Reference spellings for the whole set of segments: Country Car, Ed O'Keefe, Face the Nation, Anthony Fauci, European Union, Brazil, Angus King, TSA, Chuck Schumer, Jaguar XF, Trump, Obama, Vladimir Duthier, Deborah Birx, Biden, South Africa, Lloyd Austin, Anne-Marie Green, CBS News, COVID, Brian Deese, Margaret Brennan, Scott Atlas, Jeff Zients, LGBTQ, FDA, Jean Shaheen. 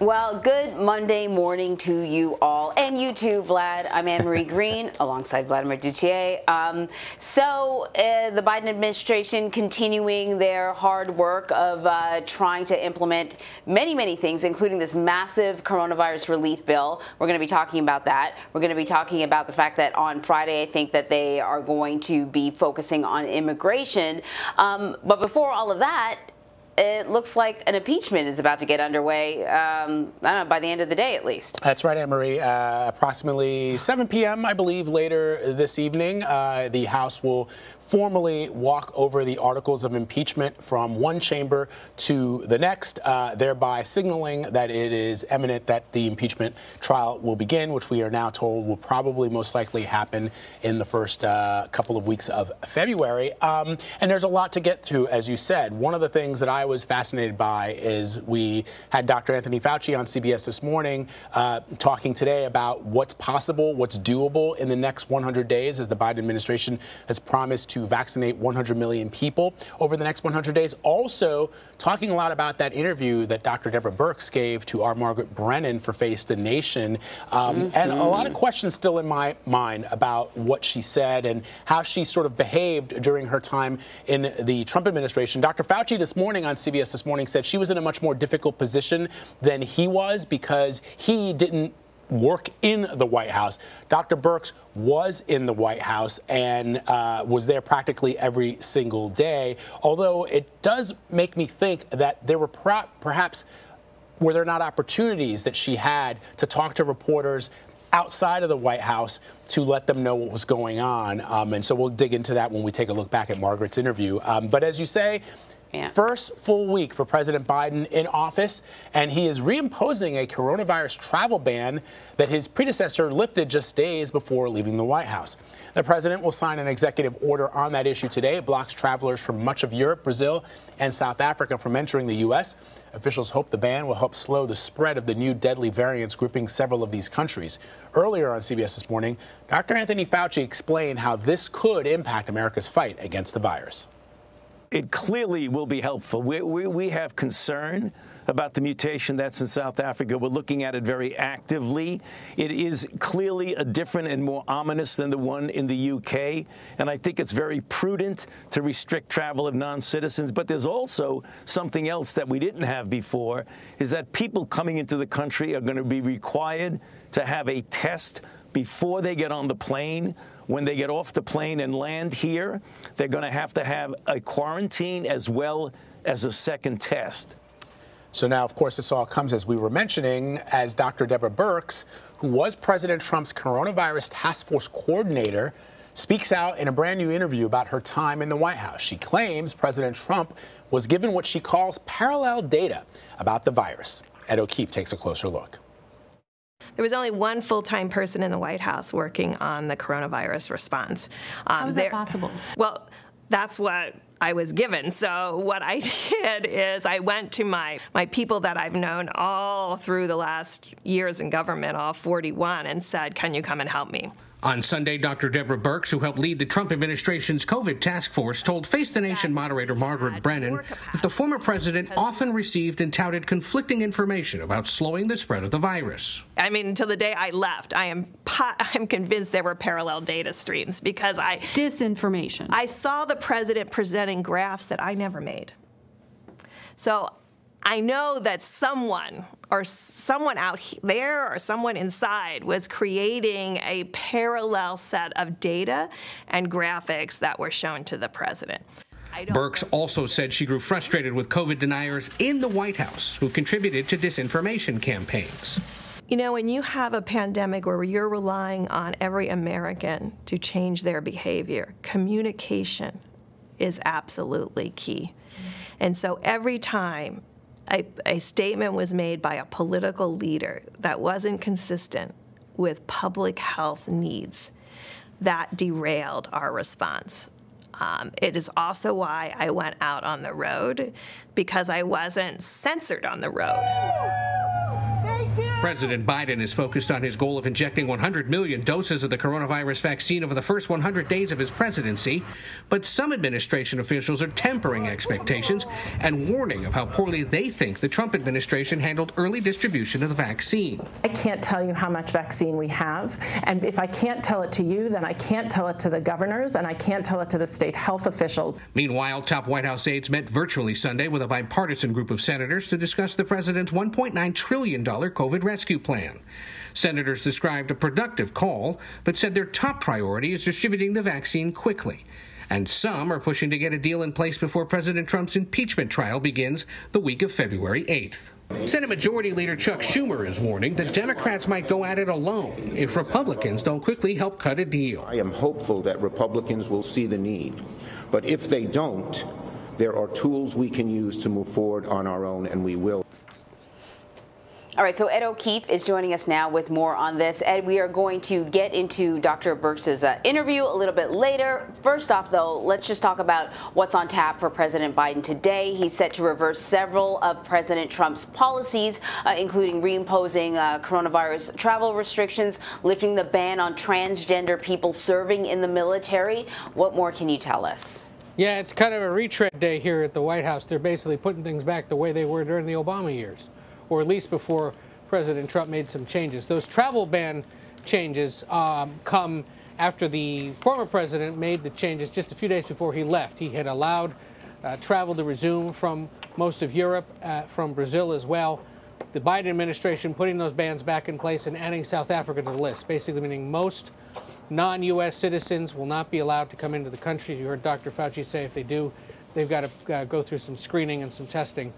Well, good Monday morning to you all, and you too, Vlad. I'm Anne-Marie Green, alongside Vladimir Duthier. The Biden administration continuing their hard work of trying to implement many, many things, including this massive coronavirus relief bill. We're going to be talking about that. We're going to be talking about the fact that on Friday, I think that they are going to be focusing on immigration. But before all of that, it looks like an impeachment is about to get underway, I don't know, by the end of the day at least. That's right, Anne-Marie. Approximately 7 p.m., I believe, later this evening, the House will formally walk over the articles of impeachment from one chamber to the next, thereby signaling that it is imminent that the impeachment trial will begin, which we are now told will probably most likely happen in the first couple of weeks of February. And there's a lot to get to, as you said. One of the things that I was fascinated by is we had Dr. Anthony Fauci on CBS this morning talking today about what's possible, what's doable in the next 100 days, as the Biden administration has promised to vaccinate 100 million people over the next 100 days. Also, talking a lot about that interview that Dr. Deborah Birx gave to our Margaret Brennan for Face the Nation. And a lot of questions still in my mind about what she said and how she sort of behaved during her time in the Trump administration. Dr. Fauci this morning on CBS This Morning said she was in a much more difficult position than he was because he didn't work in the White House. Dr. Birx was in the White House and was there practically every single day, although it does make me think that there were perhaps were there not opportunities that she had to talk to reporters outside of the White House to let them know what was going on. And so we'll dig into that when we take a look back at Margaret's interview. But as you say, yeah. First full week for President Biden in office, and he is reimposing a coronavirus travel ban that his predecessor lifted just days before leaving the White House. The president will sign an executive order on that issue today. It blocks travelers from much of Europe, Brazil, and South Africa from entering the U.S. Officials hope the ban will help slow the spread of the new deadly variants gripping several of these countries. Earlier on CBS This Morning, Dr. Anthony Fauci explained how this could impact America's fight against the virus. It clearly will be helpful. We have concern about the mutation that's in South Africa. We're looking at it very actively. It is clearly a different and more ominous than the one in the UK. And I think it's very prudent to restrict travel of non-citizens. But there's also something else that we didn't have before, is that people coming into the country are going to be required to have a test before they get on the plane. When they get off the plane and land here, they're going to have a quarantine as well as a second test. So now, of course, this all comes, as we were mentioning, as Dr. Deborah Birx, who was President Trump's coronavirus task force coordinator, speaks out in a brand new interview about her time in the White House. She claims President Trump was given what she calls parallel data about the virus. Ed O'Keefe takes a closer look. There was only one full-time person in the White House working on the coronavirus response. How is that possible? Well, that's what I was given. So what I did is I went to my people that I've known all through the last years in government, all 41, and said, can you come and help me? On Sunday, Dr. Deborah Birx, who helped lead the Trump administration's COVID task force, told Face the Nation moderator Margaret Brennan that the former president often received and touted conflicting information about slowing the spread of the virus. I mean, until the day I left, I'm convinced there were parallel data streams because disinformation. I saw the president presenting graphs that I never made. So I know that someone out there or someone inside was creating a parallel set of data and graphics that were shown to the president. Birx also said she grew frustrated with COVID deniers in the White House who contributed to disinformation campaigns. You know, when you have a pandemic where you're relying on every American to change their behavior, communication is absolutely key. And so every time a statement was made by a political leader that wasn't consistent with public health needs, that derailed our response. It is also why I went out on the road, because I wasn't censored on the road. Thank you. President Biden is focused on his goal of injecting 100 million doses of the coronavirus vaccine over the first 100 days of his presidency, but some administration officials are tempering expectations and warning of how poorly they think the Trump administration handled early distribution of the vaccine. I can't tell you how much vaccine we have, and if I can't tell it to you, then I can't tell it to the governors, and I can't tell it to the state health officials. Meanwhile, top White House aides met virtually Sunday with a bipartisan group of senators to discuss the president's $1.9 trillion COVID rescue plan. Senators described a productive call, but said their top priority is distributing the vaccine quickly. And some are pushing to get a deal in place before President Trump's impeachment trial begins the week of February 8th. Senate Majority Leader Chuck Schumer is warning that Democrats might go at it alone if Republicans don't quickly help cut a deal. I am hopeful that Republicans will see the need, but if they don't, there are tools we can use to move forward on our own, and we will. All right, so Ed O'Keefe is joining us now with more on this. Ed, we are going to get into Dr. Birx's interview a little bit later. First off, though, let's just talk about what's on tap for President Biden today. He's set to reverse several of President Trump's policies, including reimposing coronavirus travel restrictions, lifting the ban on transgender people serving in the military. What more can you tell us? Yeah, it's kind of a retread day here at the White House. They're basically putting things back the way they were during the Obama years, or at least before President Trump made some changes. Those travel ban changes come after the former president made the changes just a few days before he left. He had allowed travel to resume from most of Europe, from Brazil as well. The Biden administration putting those bans back in place and adding South Africa to the list, basically meaning most non-U.S. citizens will not be allowed to come into the country. You heard Dr. Fauci say if they do, they've got to go through some screening and some testing.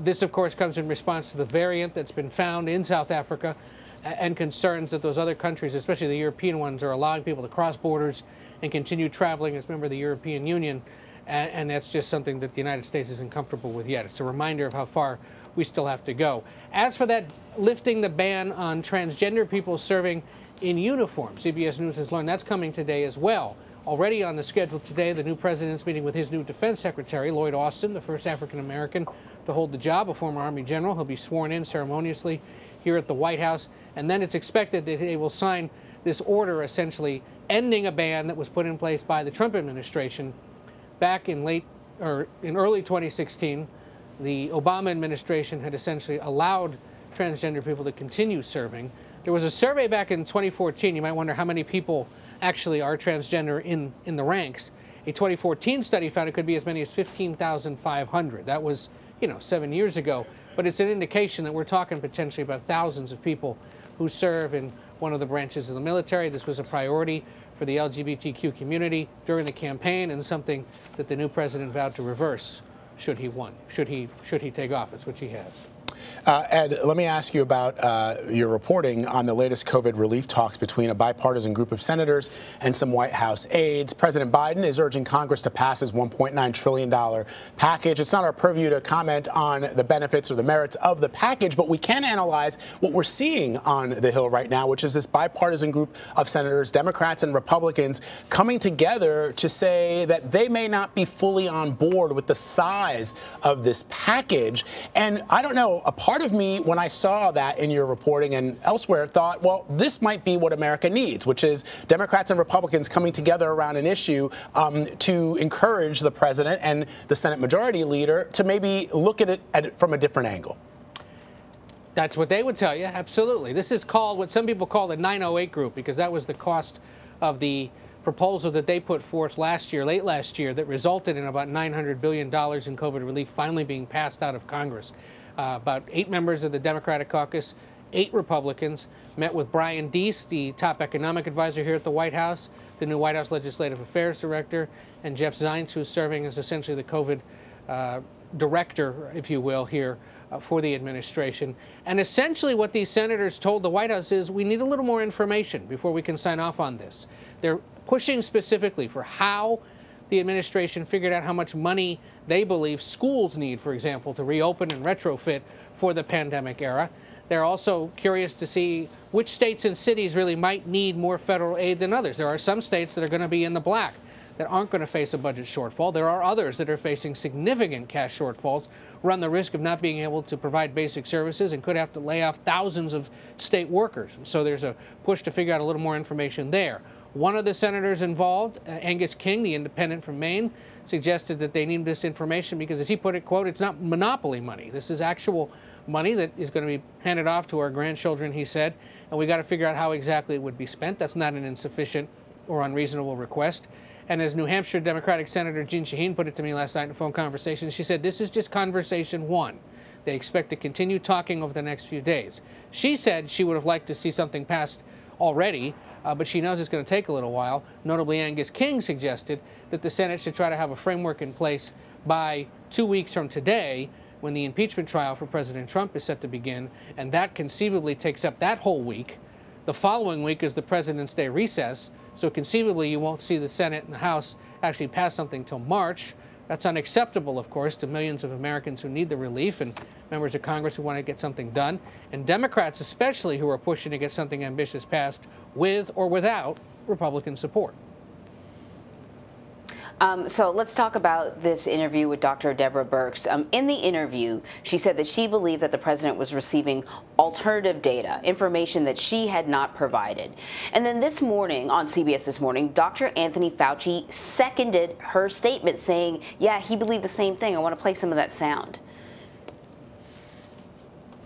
This, of course, comes in response to the variant that's been found in South Africa and concerns that those other countries, especially the European ones, are allowing people to cross borders and continue traveling as a member of the European Union. And that's just something that the United States isn't comfortable with yet. It's a reminder of how far we still have to go. As for that, lifting the ban on transgender people serving in uniform, CBS News has learned that's coming today as well. Already on the schedule today, the new president's meeting with his new defense secretary, Lloyd Austin, the first African-American to hold the job, a former Army general. He'll be sworn in ceremoniously here at the White House. And then it's expected that they will sign this order essentially ending a ban that was put in place by the Trump administration back in early 2016. The Obama administration had essentially allowed transgender people to continue serving. There was a survey back in 2014. You might wonder how many people actually are transgender in the ranks. A 2014 study found it could be as many as 15,500. That was, 7 years ago, but it's an indication that we're talking potentially about thousands of people who serve in one of the branches of the military. This was a priority for the LGBTQ community during the campaign and something that the new president vowed to reverse should he take office, which he has. Ed, let me ask you about your reporting on the latest COVID relief talks between a bipartisan group of senators and some White House aides. President Biden is urging Congress to pass his $1.9 trillion package. It's not our purview to comment on the benefits or the merits of the package, but we can analyze what we're seeing on the Hill right now, which is this bipartisan group of senators, Democrats and Republicans, coming together to say that they may not be fully on board with the size of this package. And I don't know, a part of me, when I saw that in your reporting and elsewhere, thought, well, this might be what America needs, which is Democrats and Republicans coming together around an issue to encourage the president and the Senate Majority Leader to maybe look at it from a different angle. That's what they would tell you, absolutely. This is called what some people call the 908 group, because that was the cost of the proposal that they put forth last year, late last year, that resulted in about $900 billion in COVID relief finally being passed out of Congress. About 8 members of the Democratic caucus, 8 Republicans, met with Brian Deese, the top economic advisor here at the White House, the new White House Legislative Affairs Director, and Jeff Zients, who's serving as essentially the COVID director, if you will, here for the administration. And essentially what these senators told the White House is, we need a little more information before we can sign off on this. They're pushing specifically for how the administration figured out how much money they believe schools need, for example, to reopen and retrofit for the pandemic era. They're also curious to see which states and cities really might need more federal aid than others. There are some states that are going to be in the black. that aren't going to face a budget shortfall. There are others that are facing significant cash shortfalls, run the risk of not being able to provide basic services, and could have to lay off thousands of state workers. So there's a push to figure out a little more information there. One of the senators involved, Angus King, the independent from Maine, suggested that they need this information because, as he put it, quote, it's not monopoly money. This is actual money that is going to be handed off to our grandchildren, he said, and we got to figure out how exactly it would be spent. That's not an insufficient or unreasonable request. And as New Hampshire Democratic Senator Jean Shaheen put it to me last night in a phone conversation, she said, this is just conversation one. They expect to continue talking over the next few days. She said she would have liked to see something passed already, but she knows it's going to take a little while. Notably, Angus King suggested that the Senate should try to have a framework in place by 2 weeks from today, when the impeachment trial for President Trump is set to begin, and that conceivably takes up that whole week. The following week is the President's Day recess, so conceivably you won't see the Senate and the House actually pass something till March. That's unacceptable, of course, to millions of Americans who need the relief and members of Congress who want to get something done, and Democrats especially, who are pushing to get something ambitious passed with or without Republican support. So let's talk about this interview with Dr. Deborah Birx. In the interview, she said that she believed that the president was receiving alternative data, information that she had not provided. And then this morning, on CBS This Morning, Dr. Anthony Fauci seconded her statement, saying, yeah, he believed the same thing. I want to play some of that sound.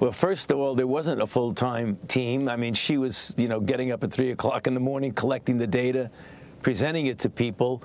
Well, first of all, there wasn't a full-time team. I mean, she was, you know, getting up at 3 o'clock in the morning, collecting the data, presenting it to people.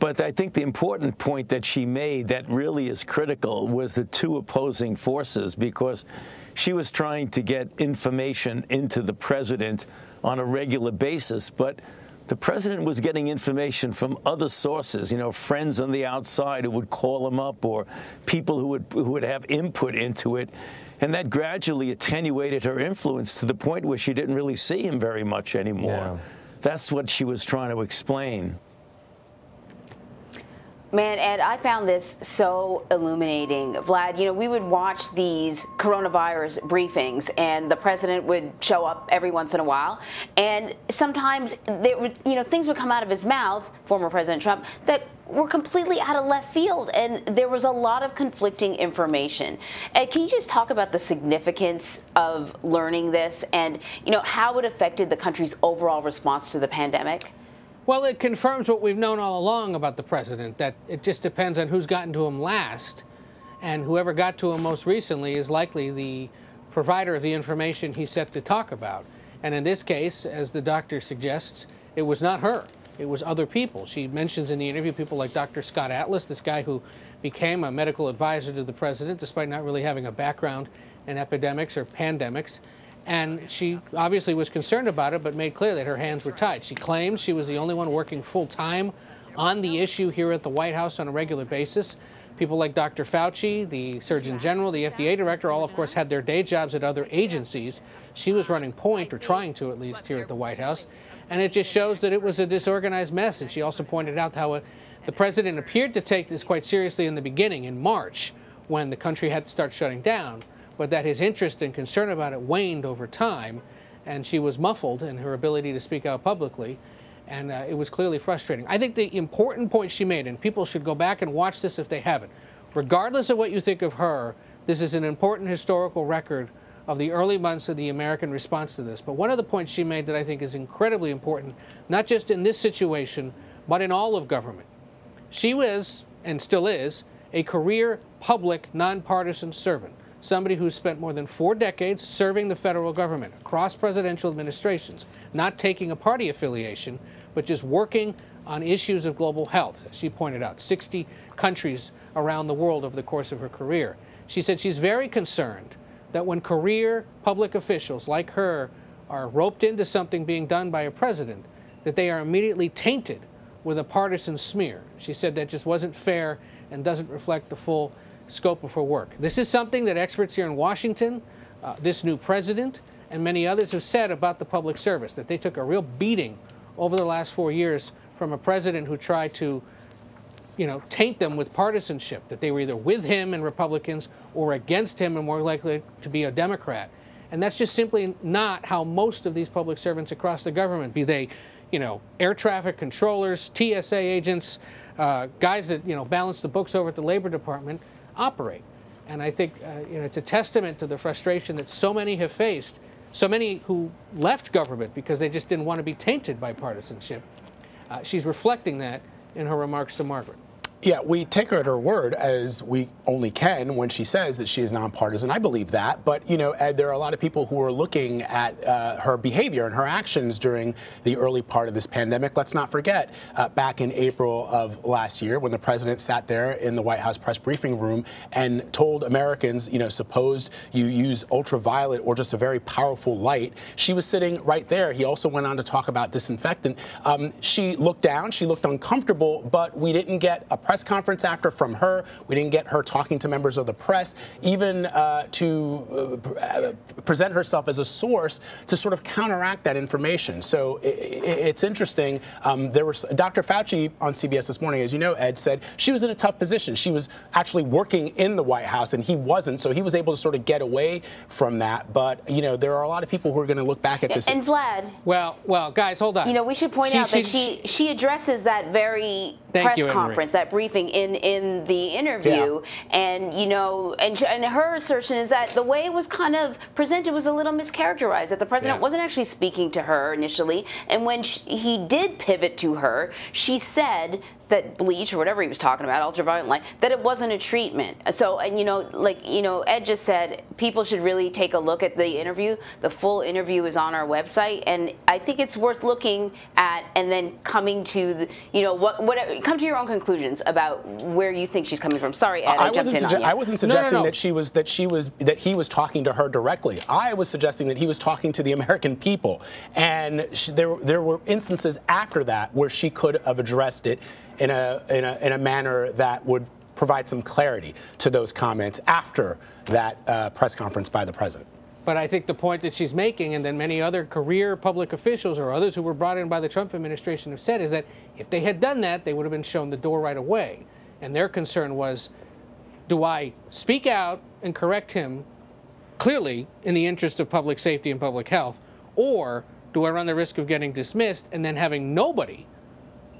But I think the important point that she made that really is critical was the two opposing forces, because she was trying to get information into the president on a regular basis, but the president was getting information from other sources, you know, friends on the outside who would call him up, or people who would have input into it. And that gradually attenuated her influence to the point where she didn't really see him very much anymore. Yeah. That's what she was trying to explain. Man, Ed, I found this so illuminating. Vlad, you know, we would watch these coronavirus briefings, and the president would show up every once in a while, and sometimes there would, you know, things would come out of his mouth, former President Trump, that were completely out of left field, and there was a lot of conflicting information. Ed, can you just talk about the significance of learning this, and, you know, how it affected the country's overall response to the pandemic? Well, it confirms what we've known all along about the president, that it just depends on who's gotten to him last, and whoever got to him most recently is likely the provider of the information he's set to talk about. And in this case, as the doctor suggests, it was not her. It was other people. She mentions in the interview people like Dr. Scott Atlas, this guy who became a medical advisor to the president despite not really having a background in epidemics or pandemics. And she obviously was concerned about it, but made clear that her hands were tied. She claimed she was the only one working full-time on the issue here at the White House on a regular basis. People like Dr. Fauci, the Surgeon General, the FDA director, all, of course, had their day jobs at other agencies. She was running point, or trying to at least, here at the White House. And it just shows that it was a disorganized mess. And she also pointed out how the president appeared to take this quite seriously in the beginning, in March, when the country had to start shutting down, but that his interest and concern about it waned over time, and she was muffled in her ability to speak out publicly, and it was clearly frustrating. I think the important point she made, and people should go back and watch this if they haven't, regardless of what you think of her, this is an important historical record of the early months of the American response to this. But one of the points she made that I think is incredibly important, not just in this situation, but in all of government. She was, and still is, a career public nonpartisan servant. Somebody who spent more than 4 decades serving the federal government across presidential administrations, not taking a party affiliation, but just working on issues of global health, as she pointed out, 60 countries around the world over the course of her career. She said she's very concerned that when career public officials like her are roped into something being done by a president, that they are immediately tainted with a partisan smear. She said that just wasn't fair and doesn't reflect the full scope of her work. This is something that experts here in Washington, this new president, and many others have said about the public service, that they took a real beating over the last 4 years from a president who tried to, you know, taint them with partisanship, that they were either with him and Republicans or against him and more likely to be a Democrat. And that's just simply not how most of these public servants across the government, be they you know, air traffic controllers, TSA agents, guys that, you know, balance the books over at the Labor Department operate. And I think you know, it's a testament to the frustration that so many have faced, so many who left government because they just didn't want to be tainted by partisanship. She's reflecting that in her remarks to Margaret. Yeah, we take her at her word as we only can when she says that she is nonpartisan. I believe that. But, you know, Ed, there are a lot of people who are looking at her behavior and her actions during the early part of this pandemic. Let's not forget back in April of last year when the president sat there in the White House press briefing room and told Americans, you know, suppose you use ultraviolet or just a very powerful light. She was sitting right there. He also went on to talk about disinfectant. She looked down. She looked uncomfortable, but we didn't get a press conference after from her. We didn't get her talking to members of the press, even to present herself as a source to sort of counteract that information. So it's interesting. There was Dr. Fauci on CBS this morning, as you know, Ed, said she was in a tough position. She was actually working in the White House, and he wasn't, so he was able to sort of get away from that. But you know, there are a lot of people who are going to look back at this. And Vlad. Well, guys, hold on. You know, we should point out that she addresses that very press conference, that briefing in the interview, yeah. And you know, and her assertion is that the way it was kind of presented was a little mischaracterized, that the president, yeah, wasn't actually speaking to her initially, and when he did pivot to her, she said that bleach or whatever he was talking about, ultraviolet light, that it wasn't a treatment. So, and you know, like, you know, Ed just said, people should really take a look at the interview. The full interview is on our website, and I think it's worth looking at and then coming to the, you know, what come to your own conclusions about where you think she's coming from. Sorry, Ed, I jumped in on you. I wasn't suggesting that he was talking to her directly. I was suggesting that he was talking to the American people, and there were instances after that where she could have addressed it in a manner that would provide some clarity to those comments after that press conference by the president. But I think the point that she's making, and then many other career public officials or others who were brought in by the Trump administration have said, is that if they had done that, they would have been shown the door right away. And their concern was, do I speak out and correct him clearly in the interest of public safety and public health, or do I run the risk of getting dismissed and then having nobody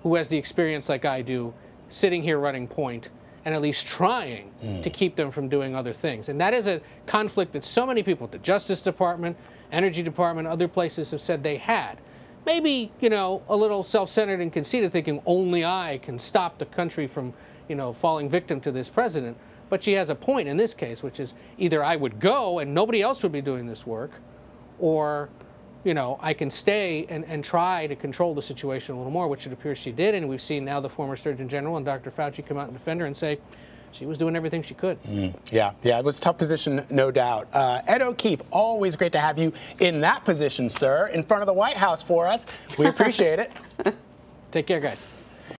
who has the experience like I do sitting here running point and at least trying to keep them from doing other things? And that is a conflict that so many people at the Justice Department, Energy Department, other places have said they had. Maybe, you know, a little self-centered and conceited, thinking only I can stop the country from, you know, falling victim to this president. But she has a point in this case, which is either I would go and nobody else would be doing this work, or, you know, I can stay and try to control the situation a little more, which it appears she did. And we've seen now the former Surgeon General and Dr. Fauci come out and defend her and say she was doing everything she could. Yeah, it was a tough position, no doubt. Ed O'Keefe, always great to have you in that position, sir, in front of the White House for us. We appreciate it. Take care, guys.